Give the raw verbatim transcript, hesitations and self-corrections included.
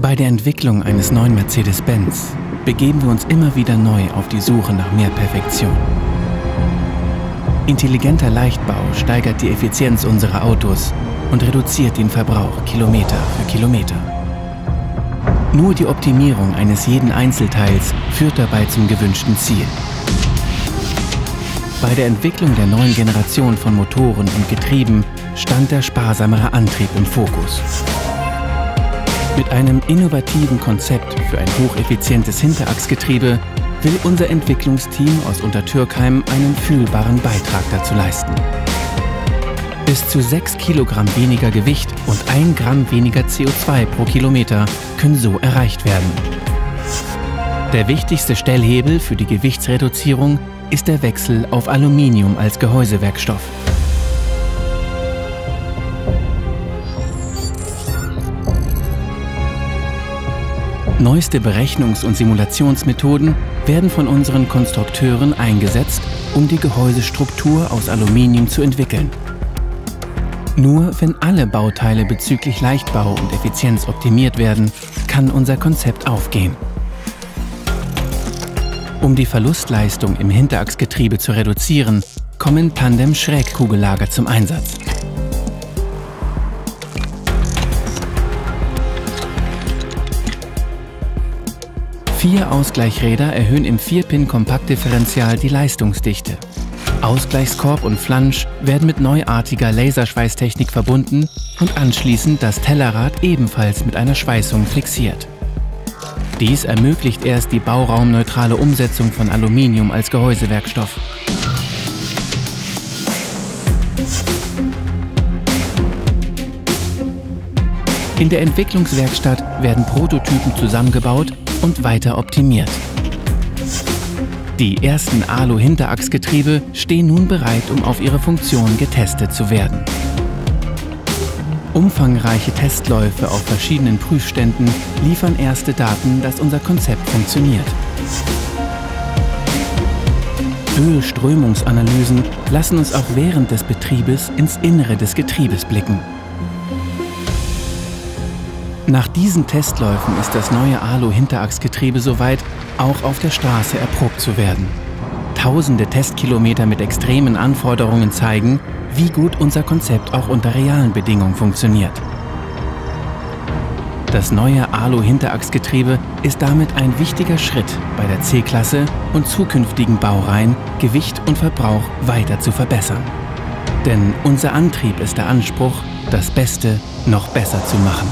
Bei der Entwicklung eines neuen Mercedes-Benz begeben wir uns immer wieder neu auf die Suche nach mehr Perfektion. Intelligenter Leichtbau steigert die Effizienz unserer Autos und reduziert den Verbrauch Kilometer für Kilometer. Nur die Optimierung eines jeden Einzelteils führt dabei zum gewünschten Ziel. Bei der Entwicklung der neuen Generation von Motoren und Getrieben stand der sparsamere Antrieb im Fokus. Mit einem innovativen Konzept für ein hocheffizientes Hinterachsgetriebe will unser Entwicklungsteam aus Untertürkheim einen fühlbaren Beitrag dazu leisten. Bis zu sechs Kilogramm weniger Gewicht und ein Gramm weniger C O zwei pro Kilometer können so erreicht werden. Der wichtigste Stellhebel für die Gewichtsreduzierung ist der Wechsel auf Aluminium als Gehäusewerkstoff. Neueste Berechnungs- und Simulationsmethoden werden von unseren Konstrukteuren eingesetzt, um die Gehäusestruktur aus Aluminium zu entwickeln. Nur wenn alle Bauteile bezüglich Leichtbau und Effizienz optimiert werden, kann unser Konzept aufgehen. Um die Verlustleistung im Hinterachsgetriebe zu reduzieren, kommen Tandem-Schrägkugellager zum Einsatz. Vier Ausgleichräder erhöhen im vier Pin Kompaktdifferential die Leistungsdichte. Ausgleichskorb und Flansch werden mit neuartiger Laserschweißtechnik verbunden und anschließend das Tellerrad ebenfalls mit einer Schweißung fixiert. Dies ermöglicht erst die bauraumneutrale Umsetzung von Aluminium als Gehäusewerkstoff. In der Entwicklungswerkstatt werden Prototypen zusammengebaut und weiter optimiert. Die ersten Alu-Hinterachsgetriebe stehen nun bereit, um auf ihre Funktion getestet zu werden. Umfangreiche Testläufe auf verschiedenen Prüfständen liefern erste Daten, dass unser Konzept funktioniert. Ölströmungsanalysen lassen uns auch während des Betriebes ins Innere des Getriebes blicken. Nach diesen Testläufen ist das neue Alu-Hinterachsgetriebe soweit, auch auf der Straße erprobt zu werden. Tausende Testkilometer mit extremen Anforderungen zeigen, wie gut unser Konzept auch unter realen Bedingungen funktioniert. Das neue Alu-Hinterachsgetriebe ist damit ein wichtiger Schritt bei der C-Klasse und zukünftigen Baureihen, Gewicht und Verbrauch weiter zu verbessern. Denn unser Antrieb ist der Anspruch, das Beste noch besser zu machen.